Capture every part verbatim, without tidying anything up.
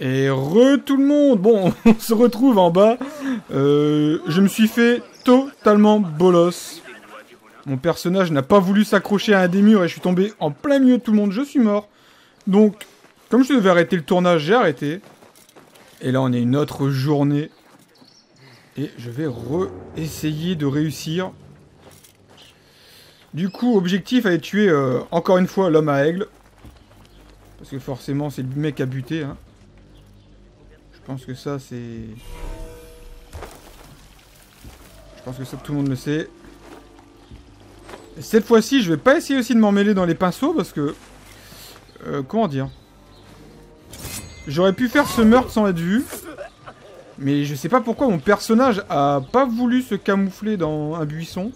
Et re tout le monde. Bon, on se retrouve en bas. Euh, je me suis fait totalement bolos. Mon personnage n'a pas voulu s'accrocher à un des murs et je suis tombé en plein milieu de tout le monde. Je suis mort. Donc, comme je devais arrêter le tournage, j'ai arrêté. Et là, on est une autre journée. Et je vais re-essayer de réussir. Du coup, objectif, aller tuer, euh, encore une fois, l'homme à aigle. Parce que forcément, c'est le mec à buter. Hein. Je pense que ça, c'est... Je pense que ça, tout le monde le sait. Et cette fois-ci, je vais pas essayer aussi de m'emmêler dans les pinceaux, parce que... Euh, comment dire? J'aurais pu faire ce meurtre sans être vu. Mais je sais pas pourquoi mon personnage a pas voulu se camoufler dans un buisson.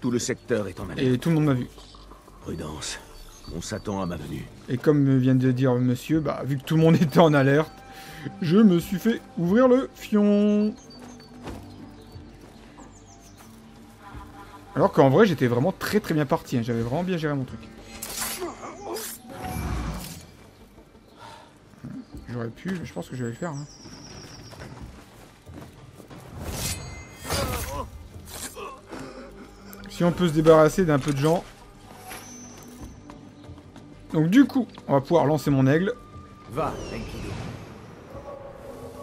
Tout le secteur est en alerte. Et tout le monde m'a vu. Prudence, on s'attend à ma venue. Et comme vient de dire monsieur, bah vu que tout le monde était en alerte, je me suis fait ouvrir le fion. Alors qu'en vrai, j'étais vraiment très très bien parti, hein. J'avais vraiment bien géré mon truc. J'aurais pu, je pense que je vais le faire. Hein. Si on peut se débarrasser d'un peu de gens. Donc du coup, on va pouvoir lancer mon aigle. Va, Enkidu.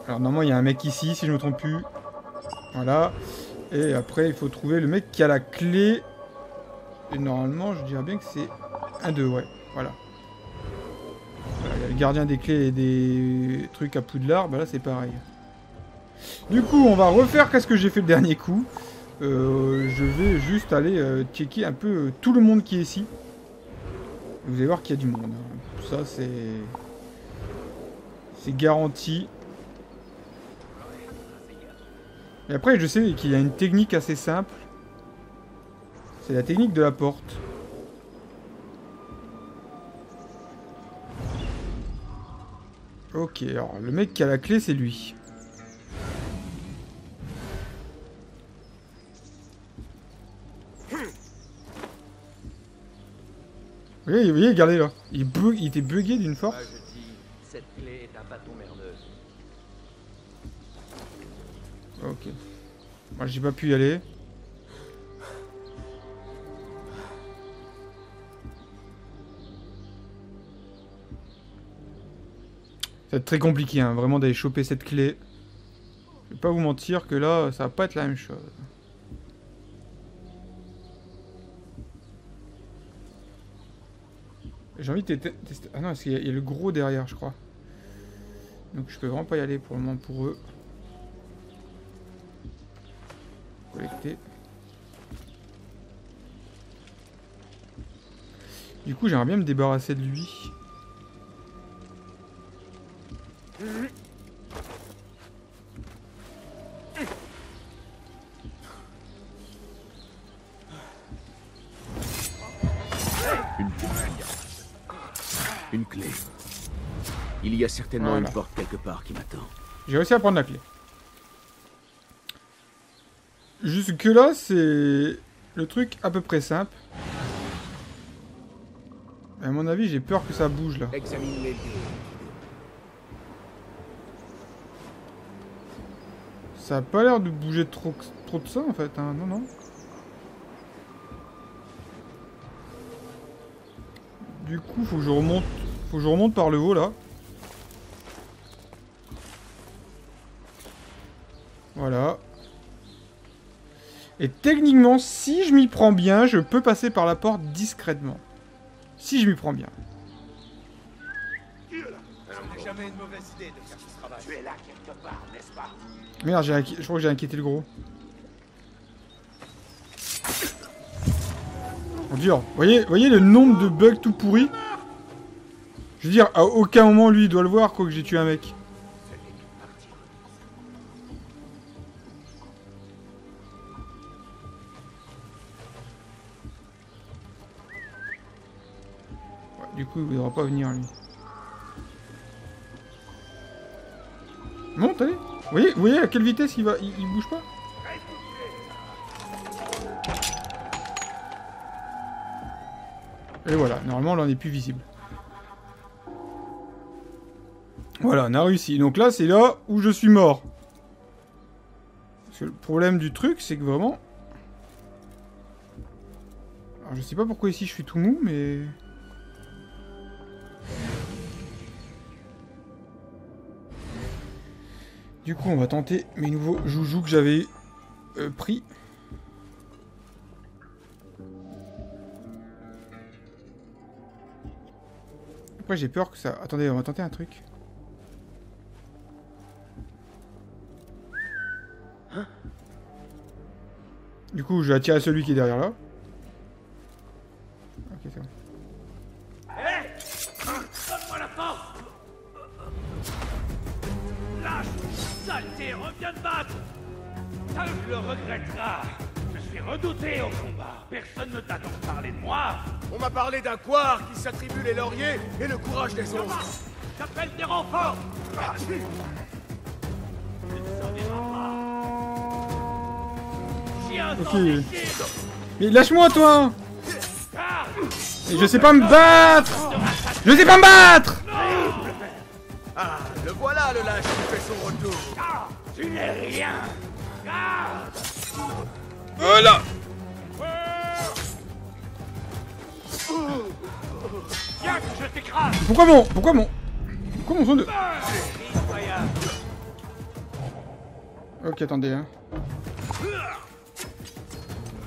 Alors normalement, il y a un mec ici, si je me trompe plus. Voilà. Et après, il faut trouver le mec qui a la clé. Et normalement, je dirais bien que c'est un deux, ouais. Voilà. Il y a le gardien des clés et des trucs à Poudlard. Bah là, c'est pareil. Du coup, on va refaire qu'est-ce que j'ai fait le dernier coup. Euh, je vais juste aller euh, checker un peu euh, tout le monde qui est ici. Vous allez voir qu'il y a du monde. Hein. Ça, c'est... C'est garanti. Et après, je sais qu'il y a une technique assez simple. C'est la technique de la porte. Ok, alors le mec qui a la clé, c'est lui. Vous voyez, vous voyez, regardez là. Il, bu il était bugué d'une force. Ok. Moi, j'ai pas pu y aller. Ça va être très compliqué, hein, vraiment d'aller choper cette clé. Je vais pas vous mentir que là, ça va pas être la même chose. J'ai envie de tester... Ah non, parce qu'il y, y a le gros derrière, je crois. Donc je peux vraiment pas y aller pour le moment pour eux. Collecter. Du coup, j'aimerais bien me débarrasser de lui. Une clé. Il y a certainement voilà. Une porte quelque part qui m'attend. J'ai réussi à prendre la clé. Jusque là, c'est le truc à peu près simple. À mon avis, j'ai peur que ça bouge là. Examine les lieux. Ça a pas l'air de bouger trop, trop de ça en fait, hein. Non, non. Du coup, faut que je remonte, faut que je remonte par le haut là. Voilà. Et techniquement, si je m'y prends bien, je peux passer par la porte discrètement. Si je m'y prends bien. Merde, j'ai inqui... je crois que j'ai inquiété le gros. Oh, dur. Voyez, voyez le nombre de bugs tout pourris. Je veux dire, à aucun moment lui il doit le voir quoi que j'ai tué un mec. Ouais, du coup il voudra pas venir lui. Monte, allez. Vous voyez, vous voyez à quelle vitesse il va, il, il bouge pas. Et voilà, normalement là on n'est plus visible. Voilà, on a réussi. Donc là, c'est là où je suis mort. Parce que le problème du truc, c'est que vraiment... Alors, je sais pas pourquoi ici je suis tout mou, mais... Du coup, on va tenter mes nouveaux joujoux que j'avais euh, pris. Après, j'ai peur que ça... Attendez, on va tenter un truc. Du coup, je vais attirer à celui qui est derrière là. Ok, c'est bon. Hey ! Donne-moi la force ! Lâche, saleté, reviens te battre ! Ça, je le regretteras. Je suis redouté au combat. Personne ne t'attend de parler de moi. On m'a parlé d'un couard qui s'attribue les lauriers et le courage des autres. J'appelle des renforts. Ah, ok. Mais lâche-moi toi. Et je sais pas me battre. Je sais pas me battre. Ah, le voilà le lâche qui fait son retour. Ah, tu n'es rien. Ah. Voilà. Viens que je t'écrase. Pourquoi mon... Pourquoi mon... Pourquoi mon son de... Ok, attendez hein.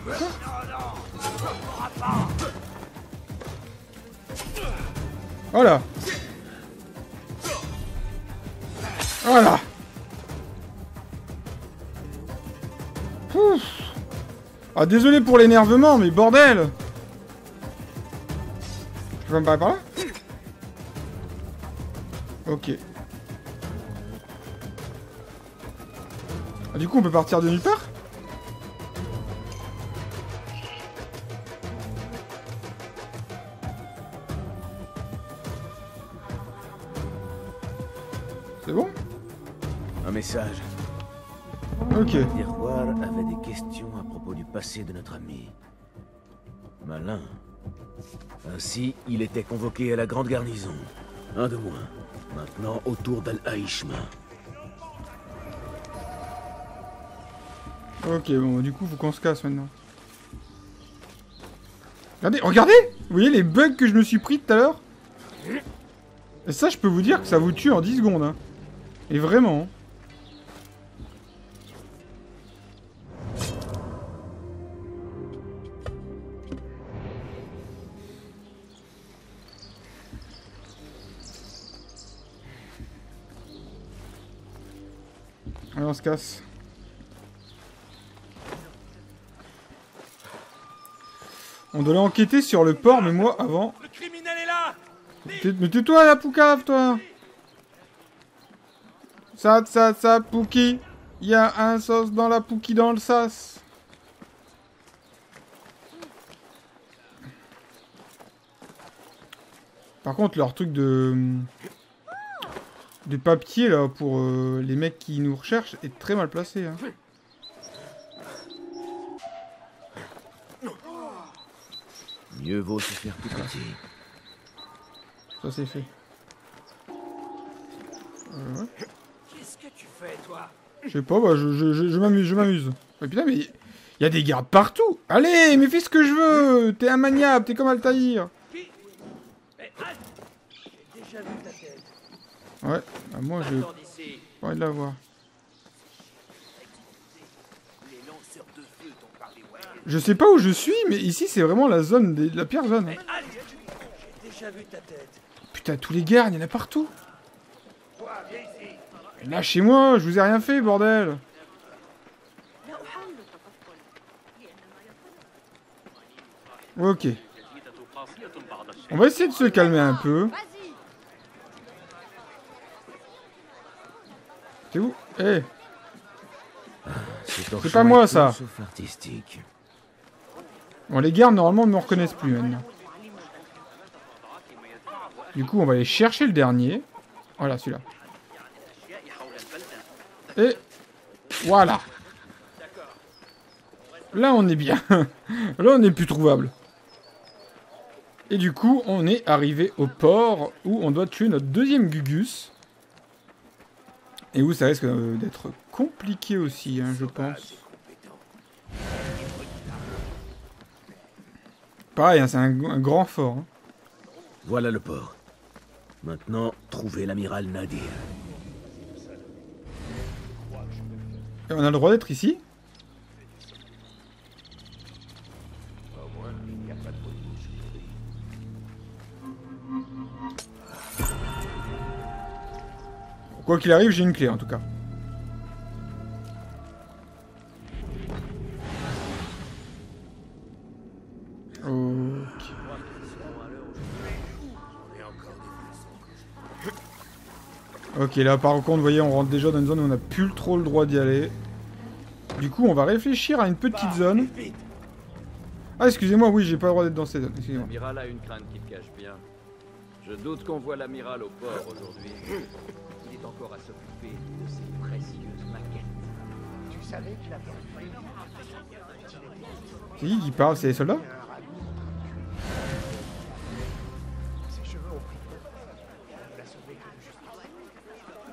Non, non, ça ne pourra pas. Voilà. Voilà. Pouf. Ah désolé pour l'énervement, mais bordel. Je peux pas me parler par là? Ok. Ah, du coup on peut partir de nulle part? C'est bon? Un message. Ok. Le miroir avait des questions à propos du passé de notre ami. Malin. Ainsi, il était convoqué à la grande garnison. Un de moins. Maintenant, autour d'Al-Aïchma. Ok, bon, du coup, faut qu'on se casse maintenant. Regardez, regardez! Vous voyez les bugs que je me suis pris tout à l'heure? Et ça, je peux vous dire que ça vous tue en dix secondes. Hein. Et vraiment. Allez, on se casse. On doit enquêter sur le port, mais moi, avant... Le criminel est là. Mais tais-toi, la poucave, toi. Ça, ça, ça, Pouki. Il y a un sauce dans la Pouki dans le sas. Par contre, leur truc de... de papier, là, pour euh, les mecs qui nous recherchent, est très mal placé. Hein. Mieux vaut se faire plus pratique. Ça, c'est fait. Euh... Je sais pas, bah, je, je, je, je m'amuse, je m'amuse. Mais putain, mais il y a des gardes partout. Allez, mais fais ce que je veux. T'es un maniable, t'es comme Altaïr. Ouais, bah, moi j'ai pas envie de la voir. Je sais pas où je suis, mais ici c'est vraiment la zone, des... la pire zone. Putain, tous les gardes, il y en a partout. Lâchez-moi, je vous ai rien fait, bordel. Ok. On va essayer de se calmer un peu. C'est où? Eh hey. C'est pas moi, ça. Bon, les gardes, normalement, ne me reconnaissent plus, maintenant. Du coup, on va aller chercher le dernier. Voilà, celui-là. Et voilà. Là, on est bien. Là, on n'est plus trouvable. Et du coup, on est arrivé au port où on doit tuer notre deuxième Gugus. Et où ça risque euh, d'être compliqué aussi, hein, je pense. Pareil, hein, c'est un, un grand fort. Hein. Voilà le port. Maintenant, trouvez l'amiral Nadir. Et on a le droit d'être ici? Quoi qu'il arrive, j'ai une clé en tout cas. Ok. Ok, là par contre, vous voyez, on rentre déjà dans une zone où on n'a plus trop le droit d'y aller. Du coup, on va réfléchir à une petite zone. Ah, excusez-moi, oui, j'ai pas le droit d'être dans cette zone. Excusez-moi. L'amiral a une crainte qui cache bien. Je doute qu'on voit l'amiral au port aujourd'hui. Encore à s'occuper de ces précieuses maquettes. Tu savais que la C'est qui qui parle, c'est les soldats?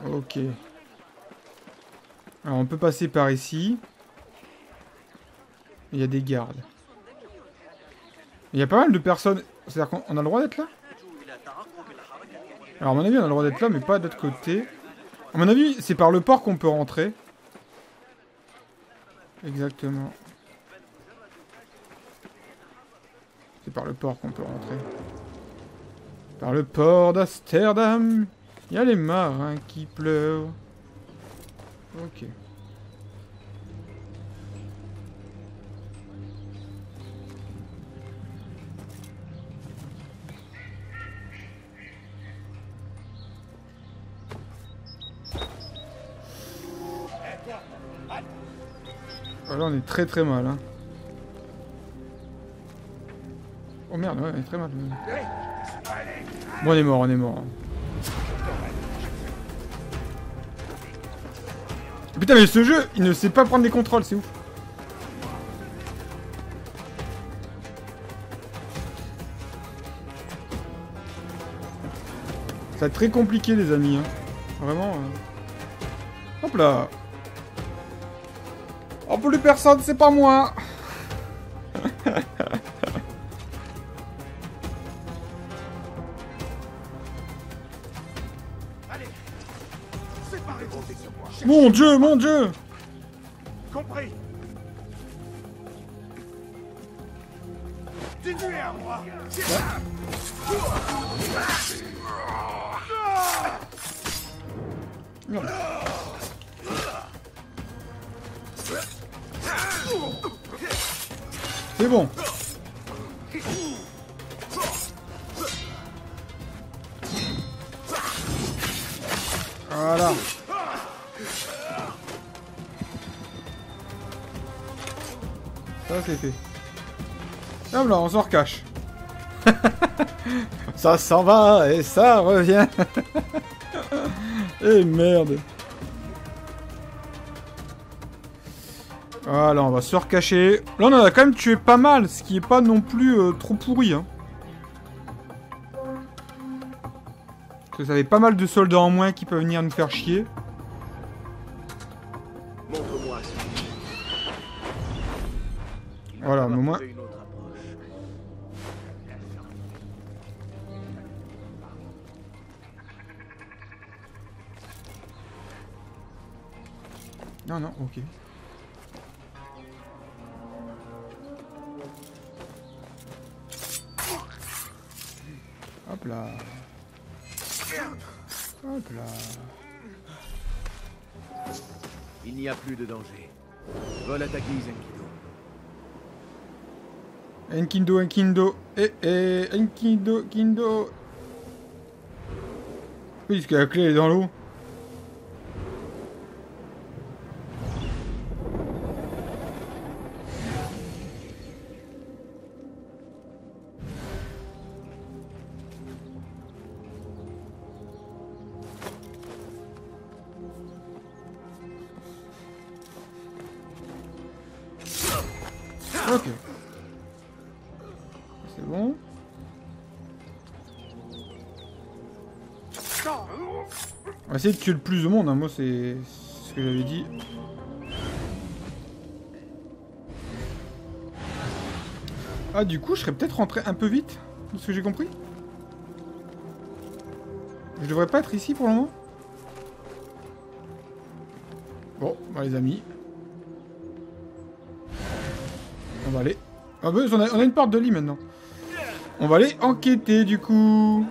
Ok. Alors on peut passer par ici. Il y a des gardes. Il y a pas mal de personnes. C'est-à-dire qu'on a le droit d'être là? Alors à mon avis on a le droit d'être là mais pas de l'autre côté. À mon avis, c'est par le port qu'on peut rentrer. Exactement. C'est par le port qu'on peut rentrer. Par le port d'Amsterdam. Il y a les marins qui pleurent. Ok. Là on est très très mal hein. Oh merde ouais on est très mal. Bon on est mort, on est mort. Putain mais ce jeu il ne sait pas prendre les contrôles, c'est ouf. Ça va être très compliqué les amis hein. Vraiment euh... Hop là. Oh, plus personne, c'est pas moi. Mon dieu, mon dieu. Compris. Continuez à moi. Ouais. C'est bon. Voilà. Ça c'est fait. Hop là, on s'en recache. Ça s'en va et ça revient. Et merde. Voilà, on va se recacher. Là, on a quand même tué pas mal, ce qui est pas non plus euh, trop pourri. Hein. Parce que ça avait pas mal de soldats en moins qui peuvent venir nous faire chier. Voilà, au moins. Non, non, ok. Hop là. Hop là. Il n'y a plus de danger. Vol attaquer les Enkidu. Enkidu, Enkidu. Eh eh. Enkidu, Enkidu. Oui, parce que la clé est dans l'eau. Ok. C'est bon. On essayer de tuer le plus de monde, hein. Moi c'est ce que j'avais dit. Ah du coup je serais peut-être rentré un peu vite, de ce que j'ai compris. Je devrais pas être ici pour le moment. Bon, bah les amis. On va aller... Ah bah on a, on a une porte de lit maintenant. On va aller enquêter du coup.